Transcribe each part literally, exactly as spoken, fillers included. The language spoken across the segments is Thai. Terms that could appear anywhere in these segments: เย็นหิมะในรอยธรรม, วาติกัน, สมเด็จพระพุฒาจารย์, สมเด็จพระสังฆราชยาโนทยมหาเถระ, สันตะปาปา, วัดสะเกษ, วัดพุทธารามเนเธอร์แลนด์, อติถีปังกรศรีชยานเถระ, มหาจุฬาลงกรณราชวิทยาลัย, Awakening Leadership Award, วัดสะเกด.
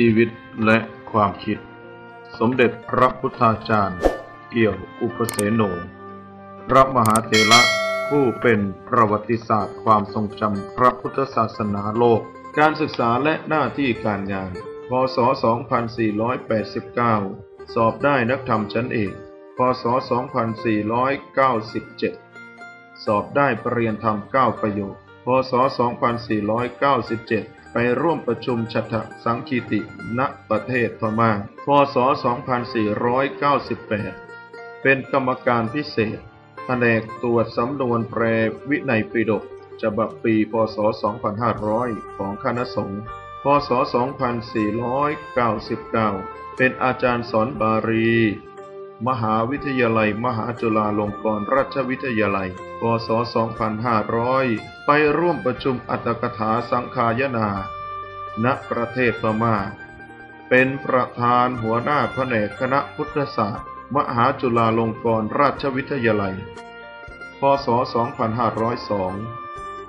ชีวิตและความคิดสมเด็จพระพุทธาจารย์เกี่ยวอุปเสโนพระมหาเถระผู้เป็นประวัติศาสตร์ความทรงจำพระพุทธศาสนาโลกการศึกษาและหน้าที่การงานพ.ศ. สองพันสี่ร้อยแปดสิบเก้า สอบได้นักธรรมชั้นเอกพ.ศ. สองพันสี่ร้อยเก้าสิบเจ็ด สอบได้ปรริญญาธรรมเก้าประโยคพ.ศ. สองพันสี่ร้อยเก้าสิบเจ็ดไปร่วมประชุมฉัฏฐสังคีติณประเทศพม่าพ.ศ. สองพันสี่ร้อยเก้าสิบแปดเป็นกรรมการพิเศษแผนกตรวจสำนวนแปรวินัยปิฎกฉบับปีพ.ศ. สองพันห้าร้อยของคณะสงฆ์พ.ศ. สองพันสี่ร้อยเก้าสิบเก้าเป็นอาจารย์สอนบาลีมหาวิทยาลัยมหาจุฬาลงกรณราชวิทยาลัยพ.ศ. สองพันห้าร้อยไปร่วมประชุมอัตถกถาสังคายนาณประเทศพม่าเป็นประธานหัวหน้าแผนกคณะพุทธศาสตร์มหาจุฬาลงกรณราชวิทยาลัยพ.ศ. สองพันห้าร้อยสอง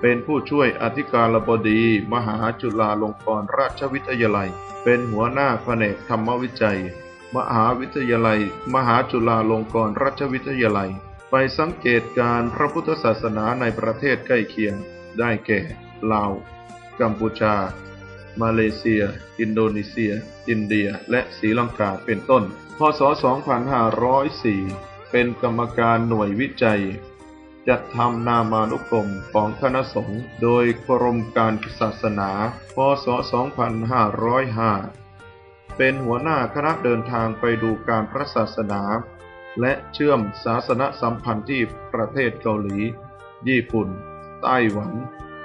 เป็นผู้ช่วยอธิการบดีมหาจุฬาลงกรณราชวิทยาลัยเป็นหัวหน้าแผนกธรรมวิจัยมหาวิทยาลัยมหาจุฬาลงกรณราชวิทยาลัยไปสังเกตการพระพุทธศาสนาในประเทศใกล้เคียงได้แก่ลาวกัมพูชามาเลเซียอินโดนีเซียอินเดียและศรีลังกาเป็นต้นพ.ศ. สองพันห้าร้อยสี่เป็นกรรมการหน่วยวิจัยจัดทำนามานุกรมของคณะสงฆ์โดยกรมการศาสนาพ.ศ. สองพันห้าร้อยห้าเป็นหัวหน้าคณะเดินทางไปดูการพระศาสนาและเชื่อมศาสนสัมพันธ์ที่ประเทศเกาหลีญี่ปุ่นไต้หวัน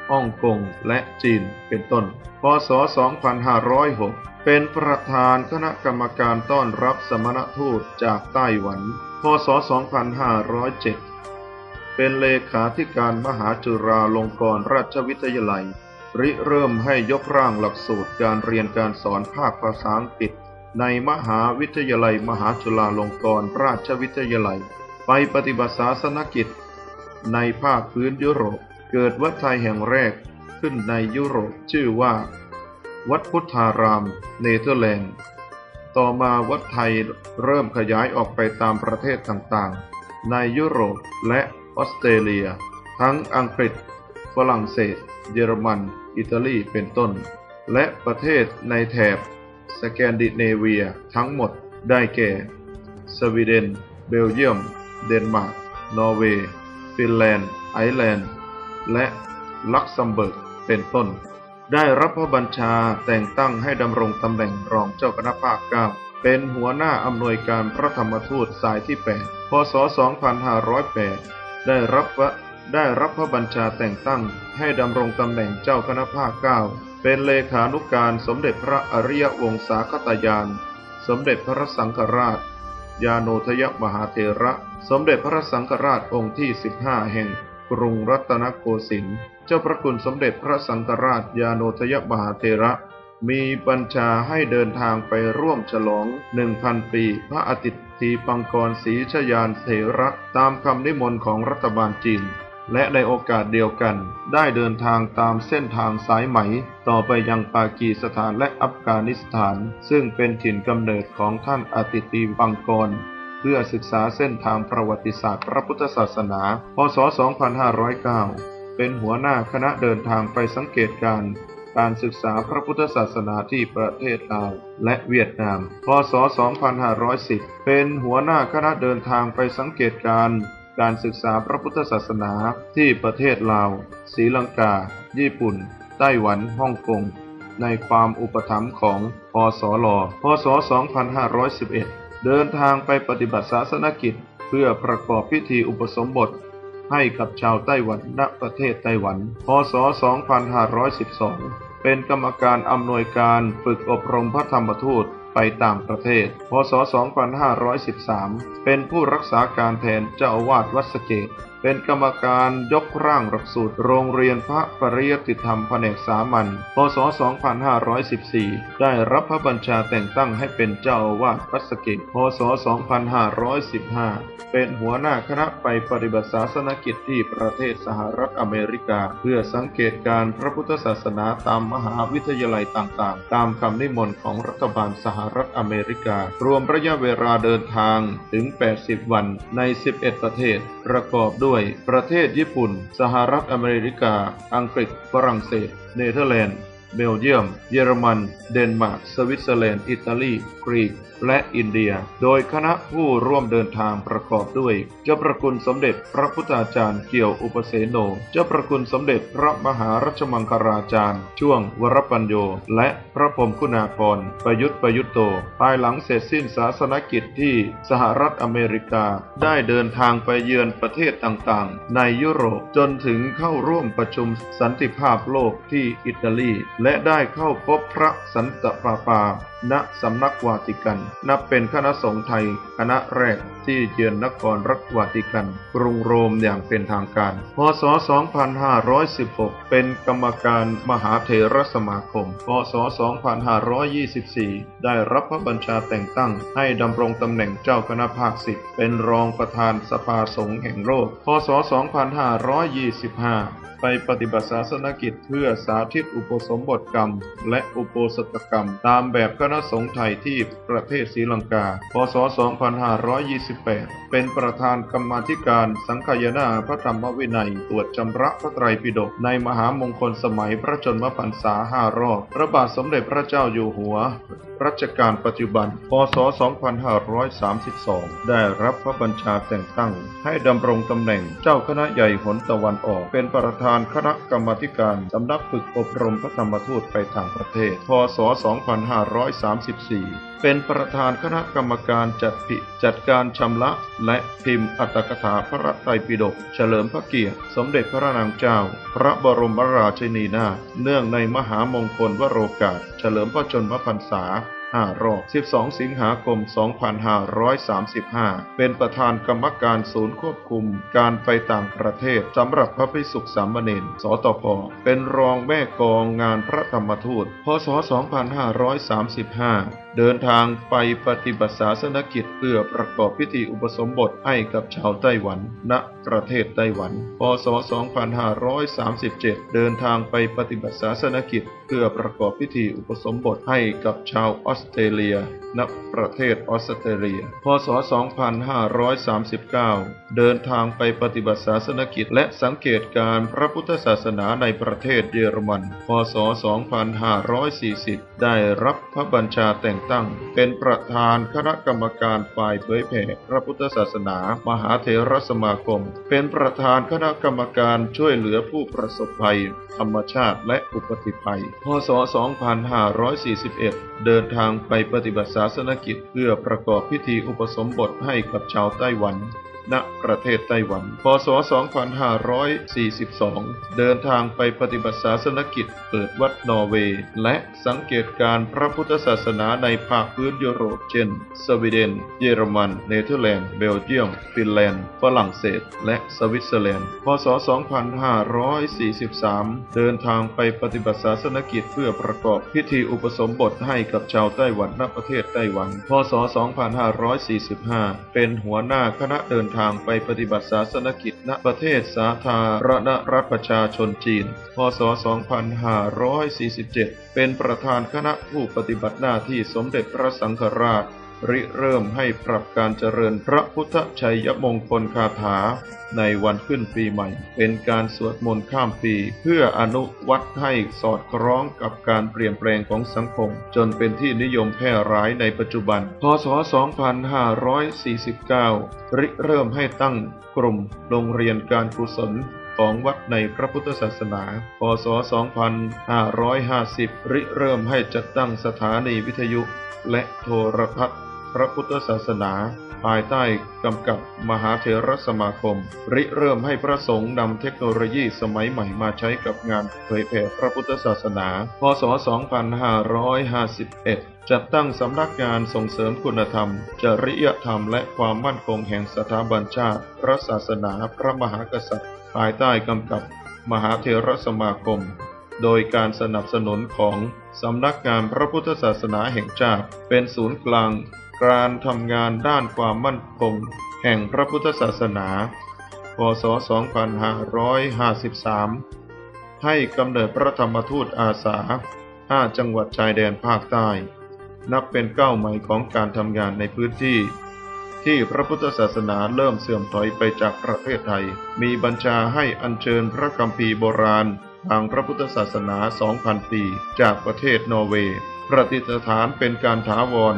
ฮ่องกงและจีนเป็นต้นพ.ศ. สองพันห้าร้อยหกเป็นประธานคณะกรรมการต้อนรับสมณทูตจากไต้หวันพ.ศ. สองพันห้าร้อยเจ็ดเป็นเลขาธิการมหาจุฬาลงกรณราชวิทยาลัยริเริ่มให้ยกร่างหลักสูตรการเรียนการสอนภาคภาษาอังกฤษในมหาวิทยาลัยมหาจุฬาลงกรณราชวิทยาลัยไปปฏิบัติศาสนกิจในภาคพื้นยุโรปเกิดวัดไทยแห่งแรกขึ้นในยุโรปชื่อว่าวัดพุทธารามเนเธอร์แลนด์ต่อมาวัดไทยเริ่มขยายออกไปตามประเทศต่างๆในยุโรปและออสเตรเลียทั้งอังกฤษฝรั่งเศสเยอรมันอิตาลีเป็นต้นและประเทศในแถบสแกนดิเนเวียทั้งหมดได้แก่สวีเดนเบลเยียมเดนมาร์กนอร์เวย์ฟินแลนด์ไอร์แลนด์และลักเซมเบิร์กเป็นต้นได้รับพระบัญชาแต่งตั้งให้ดำรงตำแหน่งรองเจ้าคณะภาคเก้าเป็นหัวหน้าอำนวยการพระธรรมทูตสายที่แปดพ.ศ. สองพันห้าร้อยแปดได้รับว่าได้รับพระบัญชาแต่งตั้งให้ดำรงตำแหน่งเจ้าคณะภาคเก้าเป็นเลขานุการสมเด็จพระอริยวงศาคตยานสมเด็จพระสังฆราชยาโนทยมหาเถระสมเด็จพระสังฆราชองค์ที่สิบห้าแห่งกรุงรัตนโกสินทร์เจ้าพระคุณสมเด็จพระสังฆราชยาโนทยมหาเถระมีบัญชาให้เดินทางไปร่วมฉลอง หนึ่งพัน ปีพระอติถีปังกรศรีชยานเถระตามคำนิมนต์ของรัฐบาลจีนและในโอกาสเดียวกันได้เดินทางตามเส้นทางสายไหมต่อไปยังปากีสถานและอัฟกานิสถานซึ่งเป็นถิ่นกำเนิดของท่านอติถีปังกรเพื่อศึกษาเส้นทางประวัติศาสตร์พระพุทธศาสนาพ.ศ. สองพันห้าร้อยเก้าเป็นหัวหน้าคณะเดินทางไปสังเกตการการศึกษาพระพุทธศาสนาที่ประเทศลาวและเวียดนามพ.ศ. สองพันห้าร้อยสิบเป็นหัวหน้าคณะเดินทางไปสังเกตการการศึกษาพระพุทธศาสนาที่ประเทศลาวศรีลังกาญี่ปุ่นไต้หวันฮ่องกงในความอุปถัมภ์ของอสล.พ.ศ. สองพันห้าร้อยสิบเอ็ดเดินทางไปปฏิบัติศาสนกิจเพื่อประกอบพิธีอุปสมบทให้กับชาวไต้หวันณประเทศไต้หวันพ.ศ. สองพันห้าร้อยสิบสองเป็นกรรมการอำนวยการฝึกอบรมพระธรรมทูตไปต่างประเทศพ.ศ. สองพันห้าร้อยสิบสามเป็นผู้รักษาการแทนเจ้าอาวาสวัดสะเกษ เป็นกรรมการยกร่างหลักสูตรโรงเรียนพระปริยัติธรรมแผนกสามัญพศสองพันห้าร้อยสิบสี่ได้รับพระบัญชาแต่งตั้งให้เป็นเจ้าอาวาสวัดสะเกดพศสองพันห้าร้อยสิบห้าเป็นหัวหน้าคณะไปปฏิบัติศาสนกิจที่ประเทศสหรัฐอเมริกาเพื่อสังเกตการพระพุทธศาสนาตามมหาวิทยาลัยต่างๆตามคำนิมนต์ของรัฐบาลสหรัฐอเมริการวมระยะเวลาเดินทางถึงแปดสิบวันในสิบเอ็ดประเทศประกอบด้วยประเทศญี่ปุ่นสหรัฐอเมริกาอังกฤษฝรั่งเศสเนเธอร์แลนด์เบลเยียมเยอรมันเดนมาร์กสวิตเซอร์แลนด์อิตาลีกรีกและอินเดียโดยคณะผู้ร่วมเดินทางประกอบด้วยเจ้าประคุณสมเด็จพระพุทธาจารย์เกี่ยวอุปเสโนเจ้าประคุณสมเด็จพระมหารัชมังคลาจารย์ช่วงวรปัญโยและพระพรหมคุณาภรณ์ประยุทธ์ประยุตโตภายหลังเสร็จสิ้นศาสนกิจที่สหรัฐอเมริกาได้เดินทางไปเยือนประเทศต่างๆในยุโรปจนถึงเข้าร่วมประชุมสันติภาพโลกที่อิตาลีและได้เข้าพบพระสันตะปาปาณสำนักวาติกันนับเป็นคณะสงฆ์ไทยคณะแรกที่เยือนนครรัฐวาติกันกรุงโรมอย่างเป็นทางการพศสองพันห้าร้อยสิบหกเป็นกรรมการมหาเถรสมาคมพศสองพันห้าร้อยยี่สิบสี่ได้รับพระบัญชาแต่งตั้งให้ดำรงตำแหน่งเจ้าคณะภาคสิบเป็นรองประธานสภาสงฆ์แห่งโลกพศสองพันห้าร้อยยี่สิบห้าไปปฏิบัติศาสนกิจเพื่อสาธิตอุปสมบทกรรมและอุโปสถกรรมตามแบบคณะสงฆ์ไทยที่ประเทศศรีลังกาพศสองพันห้าร้อยยี่สิบแปดเป็นประธานกรรมาธิการสังคายนาพระธรรมวินัยตรวจชำระพระไตรปิฎกในมหามงคลสมัยพระชนมพรรษาห้ารอบพระบาทสมเด็จพระเจ้าอยู่หัวรัชกาลปัจจุบันพศสองพันห้าร้อยสามสิบสองได้รับพระบัญชาแต่งตั้งให้ดำรงตำแหน่งเจ้าคณะใหญ่หนตะวันออกเป็นประธานคณะกรรมาธิการสำนักฝึกอบรมพระธรรมทูตไปต่างประเทศพศสองพันห้าร้อยสามสิบสี่เป็นประธานคณะกรรมการจัดพิจัดการชำระและพิมพ์อัตถกถาพระไตรปิฎกเฉลิมพระเกียรติสมเด็จพระนางเจ้าพระบรมราชินีนาถเนื่องในมหามงคลวโรกาสเฉลิมพระชนมพรรษาห้ารอบสิบสองสิงหาคมสองพันห้าร้อยสามสิบห้าเป็นประธานกรรมการศูนย์ควบคุมการไปต่างประเทศสำหรับพระภิกษุสามเณรสตกเป็นรองแม่กองงานพระธรรมทูตพศสองพันห้าร้อยสามสิบห้าเดินทางไปปฏิบัติศาสนกิจเพื่อประกอบพิธีอุปสมบทให้กับชาวไต้หวันณประเทศไต้หวันพศสองพันห้าร้อยสามสิบเจ็ดเดินทางไปปฏิบัติศาสนกิจเพื่อประกอบพิธีอุปสมบทให้กับชาวออสเตรเลียณประเทศออสเตรเลียพศสองพันห้าร้อยสามสิบเก้าเดินทางไปปฏิบัติศาสนกิจและสังเกตการพระพุทธศาสนาในประเทศเยอรมันพศสองพันห้าร้อยสี่สิบได้รับพระบัญชาแต่งตั้งเป็นประธานคณะกรรมการฝ่ายเผยแผ่พระพุทธศาสนามหาเถรสมาคมเป็นประธานคณะกรรมการช่วยเหลือผู้ประสบภัยธรรมชาติและอุบัติภัยพศสองพันห้าร้อยสี่สิบเอ็ดเดินทางไปปฏิบัติศาสนกิจเพื่อประกอบพิธีอุปสมบทให้กับชาวไต้หวันณประเทศไต้หวันพศสองพันห้าร้อยสี่สิบสองเดินทางไปปฏิบัติศาสนกิจเปิดวัดนอร์เวย์และสังเกตการพระพุทธศาสนาในภาคพื้นยุโรปเช่นสวีเดนเยอรมันเนเธอร์แลนด์เบลเยียมฟินแลนด์ฝรั่งเศสและสวิตเซอร์แลนด์พศสองพันห้าร้อยสี่สิบสามเดินทางไปปฏิบัติศาสนกิจเพื่อประกอบพิธีอุปสมบทให้กับชาวไต้หวันณประเทศไต้หวันพศสองพันห้าร้อยสี่สิบห้าเป็นหัวหน้าคณะเดินทางไปปฏิบัติศาสนกิจณประเทศสาธารณรัฐประชาชนจีนพศสองพันห้าร้อยสี่สิบเจ็ดเป็นประธานคณะผู้ปฏิบัติหน้าที่สมเด็จพระสังฆราชริเริ่มให้ปรับการเจริญพระพุทธชัยมงคลคาถาในวันขึ้นปีใหม่เป็นการสวดมนต์ข้ามปีเพื่ออนุวัตให้สอดคล้องกับการเปลี่ยนแปลงของสังคมจนเป็นที่นิยมแพร่หลายในปัจจุบันพศสองพันห้าร้อยสี่สิบเก้าริเริ่มให้ตั้งกลุ่มโรงเรียนการกุศลของวัดในพระพุทธศาสนาพศสองพันห้าร้อยห้าสิบริเริ่มให้จัดตั้งสถานีวิทยุและโทรทัศน์ พระพุทธศาสนาภายใต้กำกับมหาเถรสมาคมริเริ่มให้พระสงฆ์นำเทคโนโลยีสมัยใหม่มาใช้กับงานเผยแผ่พระพุทธศาสนาพ.ศ. สองพันห้าร้อยห้าสิบเอ็ด จัดตั้งสำนักงานส่งเสริมคุณธรรมจริยธรรมและความมั่นคงแห่งสถาบันชาติพระศาสนาพระมหากษัตริย์ภายใต้กำกับมหาเถรสมาคมโดยการสนับสนุนของสำนักงานพระพุทธศาสนาแห่งชาติเป็นศูนย์กลางการทำงานด้านความมั่นคงแห่งพระพุทธศาสนาพ.ศ. สองพันห้าร้อยห้าสิบสาม ให้กำเนิดพระธรรมทูตอาสา ห้า จังหวัดชายแดนภาคใต้นับเป็นก้าวใหม่ของการทำงานในพื้นที่ที่พระพุทธศาสนาเริ่มเสื่อมถอยไปจากประเทศไทยมีบัญชาให้อัญเชิญพระคัมภีร์โบราณทางพระพุทธศาสนา สองพัน ปีจากประเทศนอร์เวย์ประดิษฐานเป็นการถาวร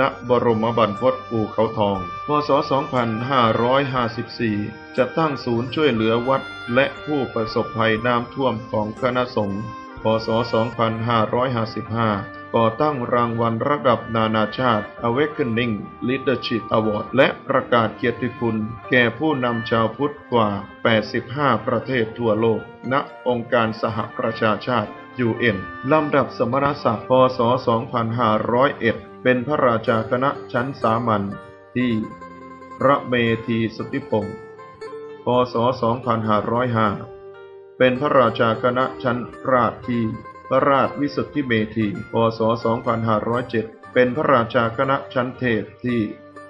ณบรมบรรพตภูเขาทองพ.ศ. สองพันห้าร้อยห้าสิบสี่ จัดตั้งศูนย์ช่วยเหลือวัดและผู้ประสบภัยน้ำท่วมของคณะสงฆ์พ.ศ. สองพันห้าร้อยห้าสิบห้า ก่อตั้งรางวัลระดับนานาชาติ Awakening Leadership Award และประกาศเกียรติคุณแก่ผู้นำชาวพุทธกว่า แปดสิบห้า ประเทศทั่วโลกณองค์การสหประชาชาติ ยู เอ็น ลำดับสมณศักดิ์ พ.ศ. สองพันห้าร้อยเอ็ดเป็นพระราชาคณะชั้นสามัญที่พระเมธีสุทธิพงศ์ พ.ศ. สองพันห้าร้อยห้า เป็นพระราชาคณะชั้นราชที่พระราชวิสุทธิเมธี พ.ศ. สองพันห้าร้อยเจ็ด เป็นพระราชาคณะชั้นเทพที่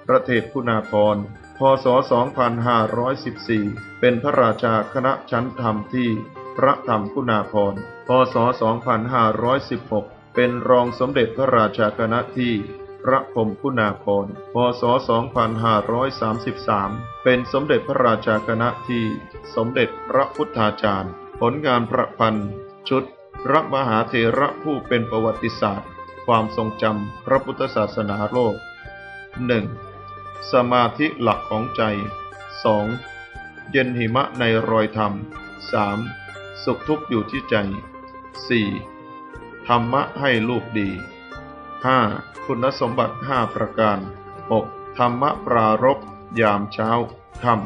พระเทพคุณาภรณ์ พ.ศ. สองพันห้าร้อยสิบสี่ เป็นพระราชาคณะชั้นธรรมที่พระธรรมคุณาภรณ์ พ.ศ. สองพันห้าร้อยสิบหกเป็นรองสมเด็จพระราชาคณะที่พระพรหมคุณาภรณ์ พ.ศ. สองพันห้าร้อยสามสิบสาม เป็นสมเด็จพระราชาคณะที่สมเด็จพระพุทธาจารย์ผลงานประพันธ์ชุดพระมหาเถระผู้เป็นประวัติศาสตร์ความทรงจำพระพุทธศาสนาโลก หนึ่ง สมาธิหลักของใจ สอง เย็นหิมะในรอยธรรม สาม สุขทุกข์อยู่ที่ใจ สี่ธรรมะให้ลูกดี ห้า คุณสมบัติ ห้า ประการ หก ธรรมะปรารภยามเช้าค่ำ